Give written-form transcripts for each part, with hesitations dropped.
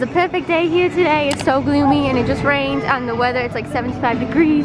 is the perfect day here today. It's so gloomy and it just rained and the weather, it's like 75 degrees.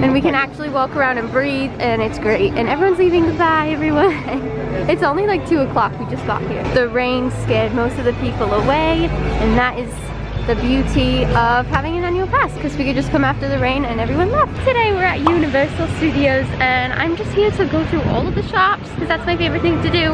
And we can actually walk around and breathe and it's great. And everyone's leaving, goodbye everyone. It's only like 2 o'clock, we just got here. The rain scared most of the people away and that is the beauty of having an annual pass because we could just come after the rain and everyone left. Today we're at Universal Studios and I'm just here to go through all of the shops because that's my favorite thing to do.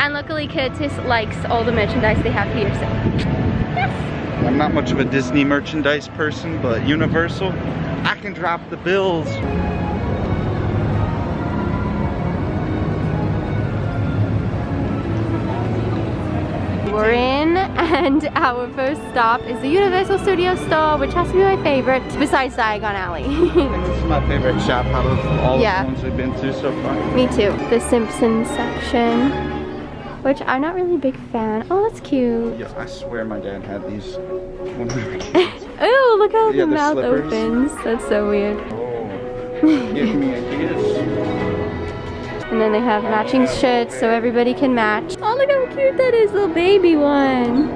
And luckily Curtis likes all the merchandise they have here, so yes. I'm not much of a Disney merchandise person, but Universal, I can drop the bills. We're in and our first stop is the Universal Studios store, which has to be my favorite besides Diagon Alley. I think this is my favorite shop out of all the ones we've been to so far. Me too. The Simpsons section, which I'm not really a big fan. Oh, that's cute. Yeah, I swear my dad had these when we were kids. Oh, look how the mouth slippers. Opens. That's so weird. Oh, give me a kiss. And then they have matching shirts so everybody can match. Oh, look how cute that is, little baby one.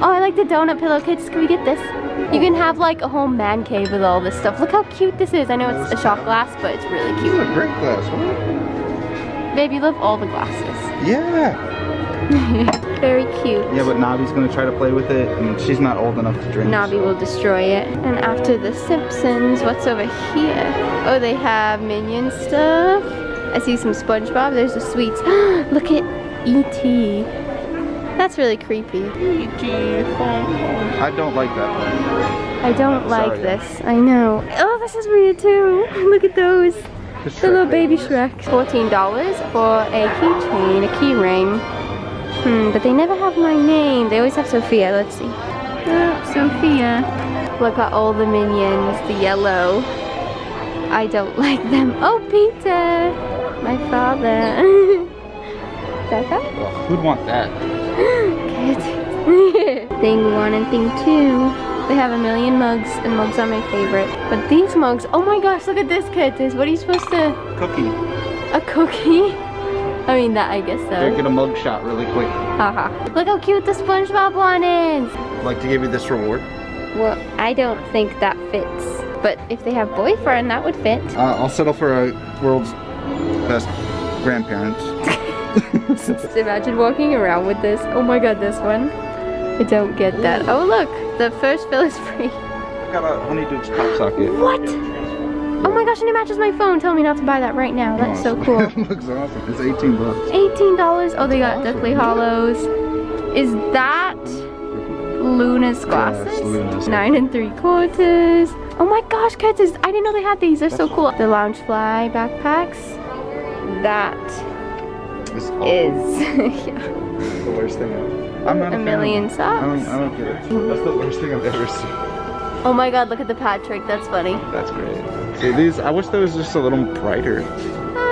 Oh, I like the donut pillow. Kids, can we get this? You can have like a whole man cave with all this stuff. Look how cute this is. I know it's a shot glass, but it's really cute. This is a great glass. Babe, you love all the glasses. Yeah. Very cute. Yeah, but Navi's gonna try to play with it and she's not old enough to drink. Navi will destroy it. And after the Simpsons, what's over here? Oh, they have Minion stuff. I see some SpongeBob. There's the sweets. Look at E.T. That's really creepy. E.T. I don't like that. I don't like this. I know. Oh, this is weird too. Look at those. The little baby Shrek. $14 for a keychain, a key ring. But they never have my name. They always have Sophia. Let's see. Oh, Sophia. Look at all the minions. The yellow. I don't like them. Oh, Peter. My father. Becca? Well, who'd want that? Good. Thing one and thing two. They have a million mugs, and mugs are my favorite. But these mugs, oh my gosh, look at this, Curtis. What are you supposed to? Cookie. A cookie? I mean that, I guess so. Here, get a mug shot really quick. Haha. Look how cute the SpongeBob one is. I'd like to give you this reward. Well, I don't think that fits. But if they have boyfriend, that would fit. I'll settle for a world's best grandparents. Just imagine walking around with this. Oh my god, this one. I don't get that. Oh look, the first fill is free. I got a Honeydukes pop socket. What? Oh my gosh, and it matches my phone. Tell me not to buy that right now. That's so cool. It looks awesome. It's $18. $18. Oh, they got Deathly Hallows. Is that Luna's glasses? Luna's. 9 3/4. Oh my gosh, Curtis. I didn't know they had these. They're so cool. The Loungefly backpacks. That is the worst thing ever. I'm not a million socks. I don't get it. That's the worst thing I've ever seen. Oh my god, look at the pad trick, that's funny. That's great. See, these, I wish there was just a little brighter.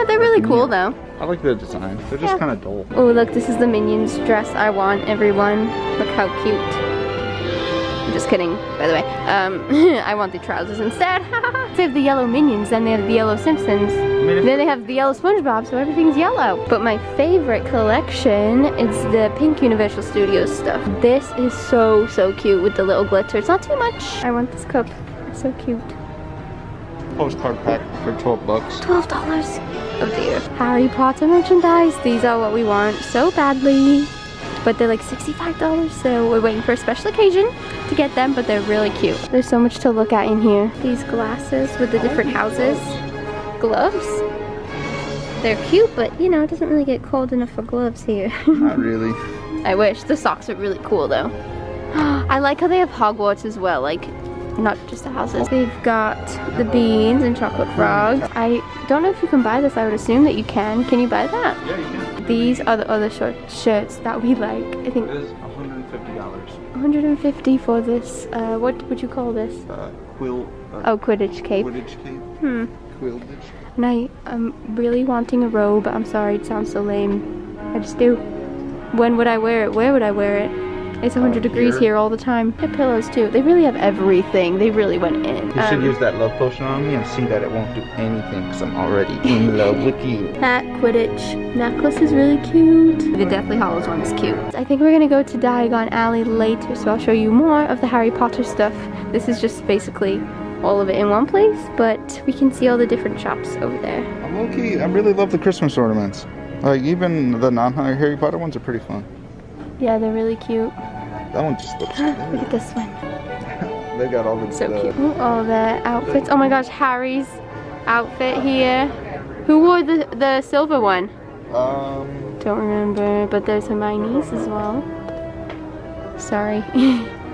They're really cool though. I like the design, they're just kind of dull. Oh look, this is the Minions dress I want, everyone. Look how cute. I'm just kidding, by the way. I want the trousers instead. They have the yellow Minions, then they have the yellow Simpsons. Then they have the yellow SpongeBob, so everything's yellow. But my favorite collection is the pink Universal Studios stuff. This is so, so cute with the little glitter. It's not too much. I want this cup. It's so cute. Postcard pack for $12. $12? Oh dear. Harry Potter merchandise. These are what we want so badly. But they're like $65, so we're waiting for a special occasion to get them, but they're really cute. There's so much to look at in here. These glasses with the different houses. Gloves? They're cute, but you know, it doesn't really get cold enough for gloves here. Not really. I wish. The socks are really cool though. I like how they have Hogwarts as well, like not just the houses. They've got the beans and chocolate frogs. I don't know if you can buy this, I would assume that you can. Can you buy that? Yeah, you can. These are the other short shirts that we like. I think it is $150. $150 for this, what would you call this? Quidditch cape. Quidditch cape? And I'm really wanting a robe. I'm sorry, it sounds so lame. I just do. When would I wear it? Where would I wear it? It's 100 degrees here all the time. They have pillows too. They really have everything. They really went in. You should use that love potion on me and see that it won't do anything because I'm already in love with you. That Quidditch necklace is really cute. The Deathly Hallows one is cute. I think we're gonna go to Diagon Alley later, so I'll show you more of the Harry Potter stuff. This is just basically all of it in one place, but we can see all the different shops over there. I'm low-key, I really love the Christmas ornaments. Like, even the non-Harry Potter ones are pretty fun. Yeah, they're really cute. That one just looks good. Look at this one. They got all the... So cute. Ooh, all the outfits. Oh my gosh, Harry's outfit here. Who wore the silver one? Don't remember, but there's Hermione's as well. Sorry.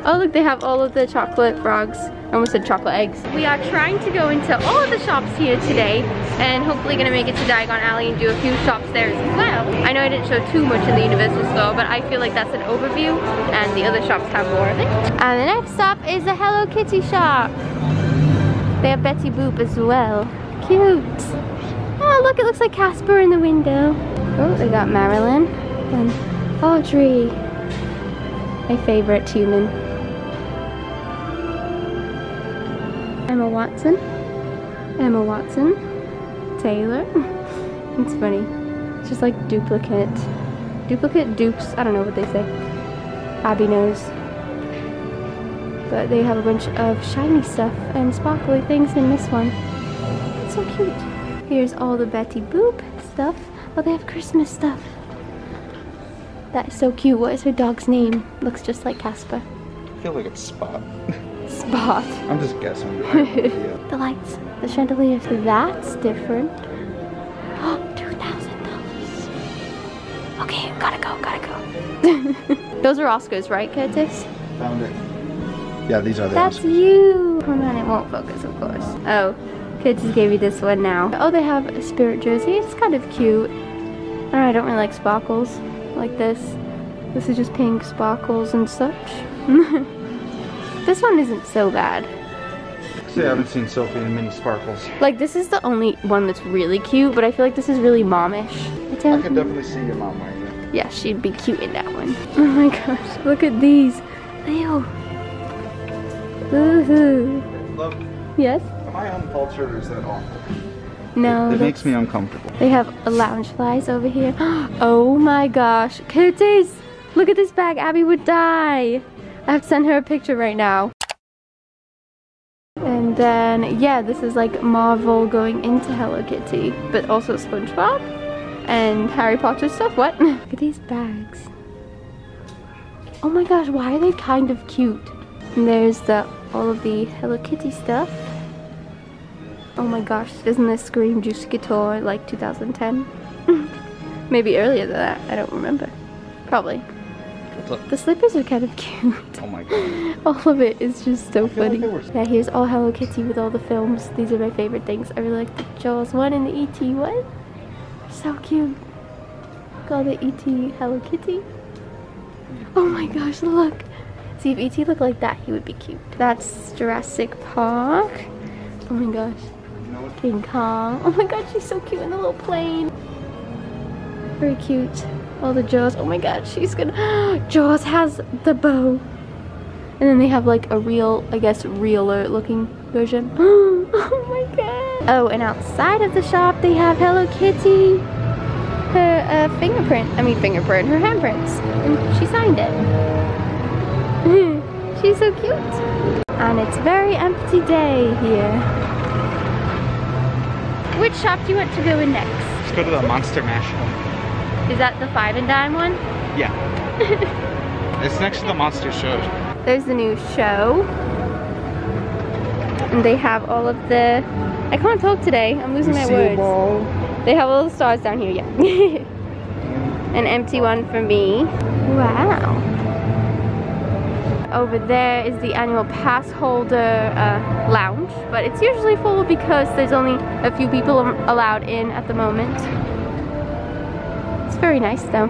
Oh look, they have all of the chocolate frogs. I almost said chocolate eggs. We are trying to go into all of the shops here today and hopefully gonna make it to Diagon Alley and do a few shops there as well. I know I didn't show too much in the Universal Store, but I feel like that's an overview and the other shops have more of it. And the next stop is the Hello Kitty shop. They have Betty Boop as well. Cute. Oh look, it looks like Casper in the window. Oh, they got Marilyn and Audrey. My favorite human. Emma Watson, Emma Watson, Taylor. It's funny. It's just like duplicate dupes. I don't know what they say. Abby knows. But they have a bunch of shiny stuff and sparkly things in this one. It's so cute. Here's all the Betty Boop stuff. Oh, they have Christmas stuff. That is so cute. What is her dog's name? Looks just like Casper. I feel like it's Spot. Spot. I'm just guessing. The lights, the chandeliers, that's different. Oh, $2,000. Okay, gotta go. Those are Oscars, right, Curtis? Found it. Yeah, these are the Oscars. That's you. Hold on, it won't focus, of course. Oh, Curtis gave me this one now. Oh, they have a spirit jersey. It's kind of cute. Oh, I don't really like sparkles like this. This is just pink sparkles and such. This one isn't so bad. See, I haven't seen Sophie in many sparkles. Like, this is the only one that's really cute, but I feel like this is really momish. I could definitely see your mom wearing it. Yeah, she'd be cute in that one. Oh my gosh, look at these. Ew. Ooh. Love. Yes? Am I uncultured or is that awful? No. It makes me uncomfortable. They have Loungeflies over here. Oh my gosh. Kitties! Look at this bag. Abby would die. I have to send her a picture right now. And then, yeah, this is like Marvel going into Hello Kitty, but also SpongeBob and Harry Potter stuff. What? Look at these bags. Oh my gosh, why are they kind of cute? And there's all of the Hello Kitty stuff. Oh my gosh, doesn't this scream Juicy Couture like 2010? Maybe earlier than that, I don't remember. Probably. The slippers are kind of cute. Oh my god. All of it is just so funny. Yeah, here's all Hello Kitty with all the films. These are my favorite things. I really like the Jaws one and the E.T. one. So cute. Look, all the E.T. Hello Kitty. Oh my gosh, look. See, if E.T. looked like that, he would be cute. That's Jurassic Park. Oh my gosh. King Kong. Oh my god, she's so cute in the little plane. Very cute. All the Jaws. Oh my god, she's gonna... Jaws has the bow. And then they have like a real, I guess, realer looking version. Oh my god. Oh, and outside of the shop, they have Hello Kitty. Her fingerprint, her handprints. And she signed it. She's so cute. And it's a very empty day here. Which shop do you want to go in next? Let's go to the Monster Mash one. Is that the Five and Dime one? Yeah. It's next to the Monster Show. There's the new show. And they have all of the... I can't talk today. I'm losing my words. Ball. They have all the stars down here, yeah. An empty one for me. Wow. Over there is the annual pass holder lounge. But it's usually full because there's only a few people allowed in at the moment. Very nice though.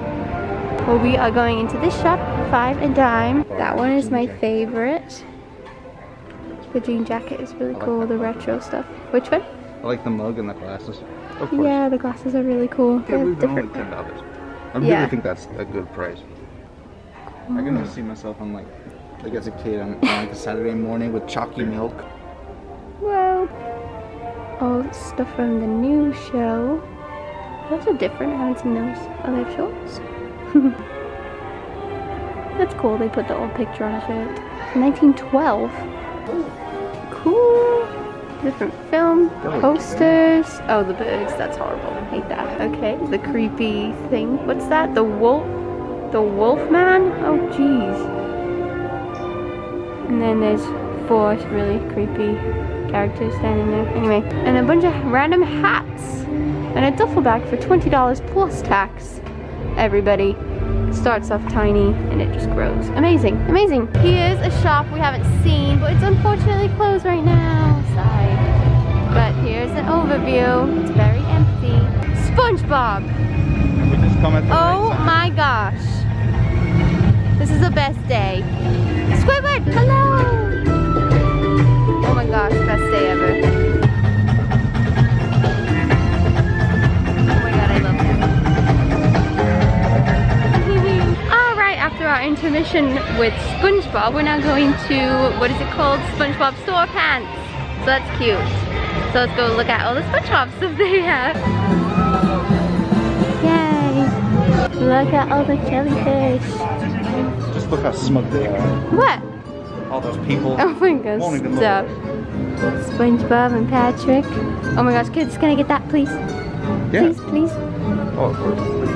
Well, we are going into this shop, Five and Dime. That one is my favorite. The jean jacket is really cool, the retro stuff. Which one? I like the mug and the glasses. Of course. Yeah, the glasses are really cool. Yeah, we've been only $10. I really think that's a good price. I can just see myself on like as a kid on like a Saturday morning with chalky milk. Well, all stuff from the new show. Those are different. I haven't seen those other shows. That's cool. They put the old picture on it. 1912. Cool. Different film, posters. Oh, the books. That's horrible. I hate that. Okay, the creepy thing. What's that? The wolf man? Oh, jeez. And then there's four really creepy characters standing there. Anyway, and a bunch of random hats. And a duffel bag for $20 plus tax. Everybody. Starts off tiny and it just grows. Amazing, amazing. Here's a shop we haven't seen, but it's unfortunately closed right now. Sorry. But here's an overview. It's very empty. SpongeBob! We just come at the right time. My gosh. This is the best day. Squidward, hello! Oh my gosh, best day ever. After our intermission with SpongeBob, we're now going to, what is it called? SpongeBob Store Pants. So that's cute. So let's go look at all the SpongeBob stuff they have. Yay! Look at all the jellyfish. Just look how smug they are. What? All those people. Oh my gosh, stop. SpongeBob and Patrick. Oh my gosh, kids, can I get that please? Yeah. Please, please. Oh,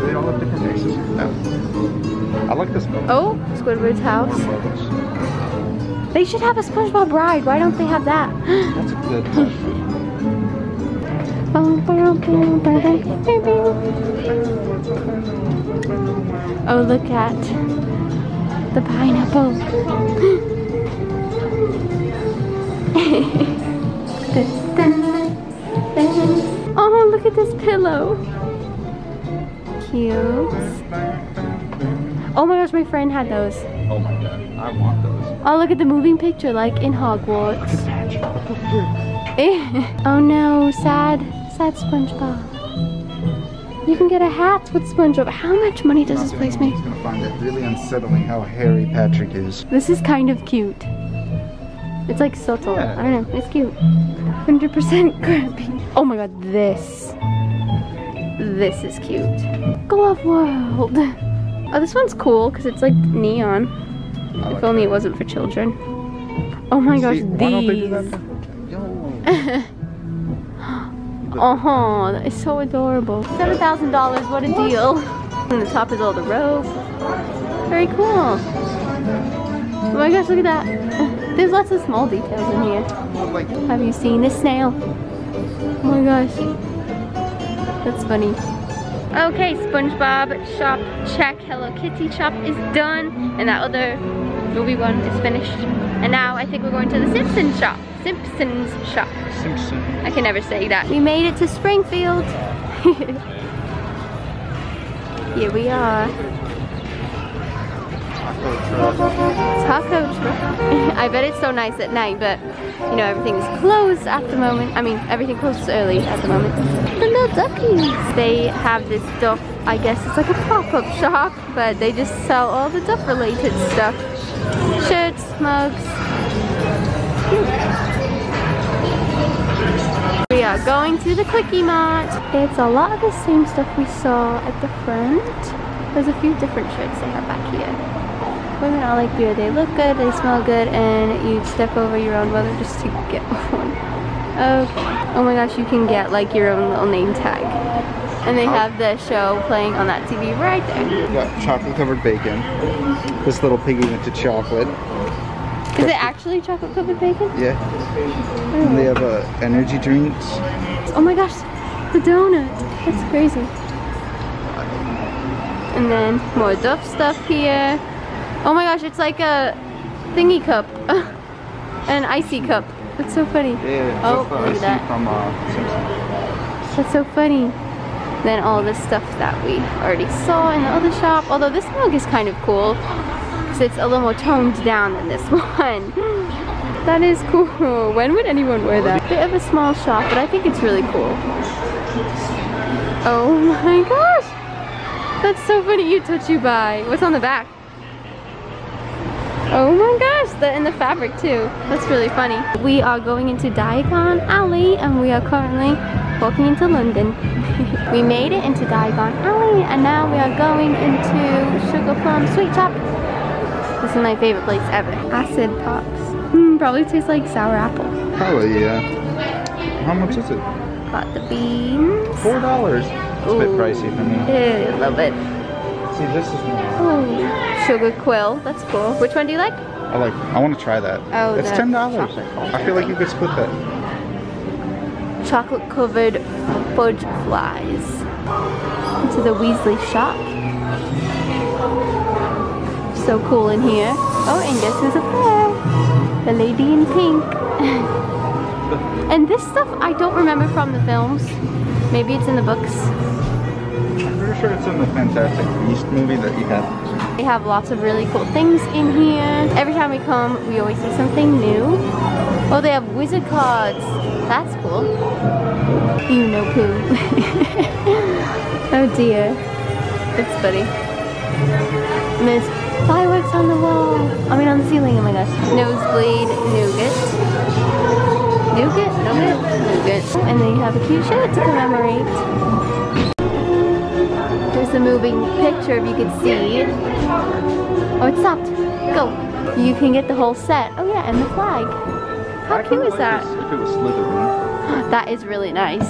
they all have different faces. No. I like this one. Oh, Squidward's house. They should have a SpongeBob ride. Why don't they have that? That's a good question. Oh, look at the pineapple. Oh, look at this pillow. Cute. Oh my gosh, my friend had those. Oh my god, I want those. Oh, look at the moving picture, like in Hogwarts. Oh no, sad SpongeBob. You can get a hat with SpongeBob. How much money does this place make? I'm gonna find it really unsettling how hairy Patrick is. This is kind of cute. It's like subtle. Yeah. I don't know, it's cute. 100% crappy. Oh my god, this is cute. Glove World. Oh, this one's cool because it's like neon. If only it wasn't for children. Oh my gosh, these! Oh, that is so adorable. $7,000, what a deal! And the top is all the rope. Very cool. Oh my gosh, look at that! There's lots of small details in here. Have you seen the snail? Oh my gosh, that's funny. Okay, SpongeBob shop check, Hello Kitty shop is done, and that other movie one is finished. And now I think we're going to the Simpsons shop. Simpsons shop. Simpsons. I can never say that. We made it to Springfield. Here we are. Taco truck. I bet it's so nice at night, but you know everything's closed at the moment. I mean, everything closes early at the moment. The little duckies. They have this Duff. I guess it's like a pop-up shop, but they just sell all the Duff-related stuff: shirts, mugs. We are going to the Quickie Mart. It's a lot of the same stuff we saw at the front. There's a few different shirts they have back here. Women are like beer, they look good, they smell good, and you'd step over your own brother just to get one. Okay. Oh my gosh, you can get like your own little name tag. And they have the show playing on that TV right there. You got chocolate covered bacon. This little piggy went to chocolate. Is it actually chocolate covered bacon? Yeah. Oh. And they have energy drinks. Oh my gosh, the donut. That's crazy. And then more Duff stuff here. Oh my gosh, it's like a thingy cup. An icy cup. That's so funny. Yeah, oh, look at that. From, that's so funny. Then all the stuff that we already saw in the other shop. Although this mug is kind of cool. Because it's a little more toned down than this one. That is cool. When would anyone wear that? Bit of a small shop, but I think it's really cool. Oh my gosh. That's so funny. You touch, you buy. What's on the back? Oh my gosh, they're in the fabric too. That's really funny. We are going into Diagon Alley and we are currently walking into London. We made it into Diagon Alley and now we are going into Sugar Plum Sweet Shop. This is my favorite place ever. Acid pops. Probably tastes like sour apple. Probably, yeah. How much is it? Got the beans. $4. It's a bit pricey for me. Ew, a little bit. See, this is nice. Oh, sugar quill. That's cool. Which one do you like? I like. I want to try that. Oh, it's $10. I feel like you could split that. Chocolate covered fudge flies. Into the Weasley shop. So cool in here. Oh, and this is a bear. The lady in pink. And this stuff I don't remember from the films. Maybe it's in the books. I'm pretty sure it's in the Fantastic Beast movie that you have. They have lots of really cool things in here. Every time we come, we always see something new. Oh, they have wizard cards. That's cool. You know poo. Oh dear. It's funny. And there's fireworks on the wall. I mean on the ceiling, oh my gosh. Nosebleed nougat. Nougat. And they have a cute shirt to commemorate. There's a moving picture, if you could see. Oh, it stopped. Go. You can get the whole set. Oh yeah, and the flag. How cute is that? If it was Slytherin. That is really nice.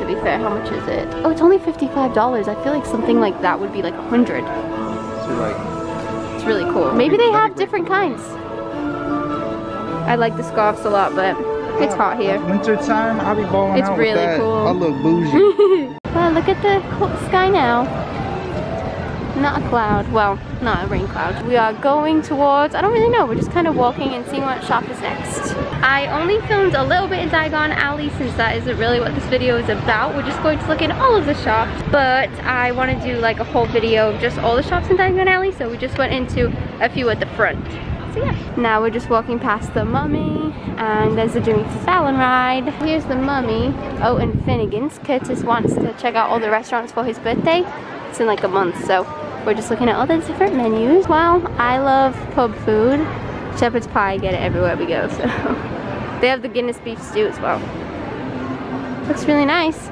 To be fair, how much is it? Oh, it's only $55. I feel like something like that would be like $100. It's really cool. Maybe they have different kinds. I like the scarves a lot, but... it's hot here. Winter time, I'll be balling out with that. It's really cool. I look bougie. Well, look at the sky now. Not a cloud. Well, not a rain cloud. We are going towards, I don't really know, we're just kind of walking and seeing what shop is next. I only filmed a little bit in Diagon Alley since that isn't really what this video is about. We're just going to look in all of the shops, but I want to do like a whole video of just all the shops in Diagon Alley, so we just went into a few at the front. So yeah. Now we're just walking past The Mummy, and there's a Jimmy Fallon ride. Here's The Mummy. Oh, and Finnegan's. Curtis wants to check out all the restaurants for his birthday. It's in like a month, so we're just looking at all those different menus. Well, I love pub food. Shepherd's pie, I get it everywhere we go, so. They have the Guinness beef stew as well. Looks really nice.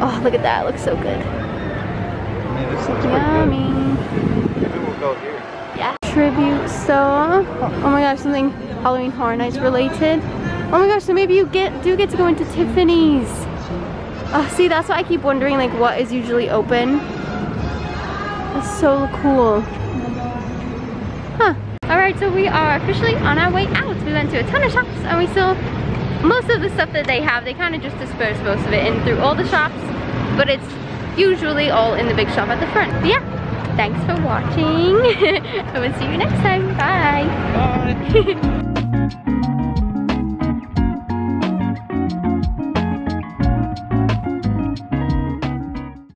Oh, look at that, it looks so good. Yeah, this looks yummy. Maybe we'll go here. Yeah. Tribute store. Oh my gosh, something Halloween Horror Nights related. Oh my gosh, so maybe you do get to go into Tiffany's. Oh, see, that's why I keep wondering like what is usually open. That's so cool. Huh. Alright, so we are officially on our way out. We went to a ton of shops and we still, most of the stuff that they have, they kind of just disperse most of it in through all the shops, but it's usually all in the big shop at the front. But yeah. Thanks for watching. I will see you next time. Bye. Bye.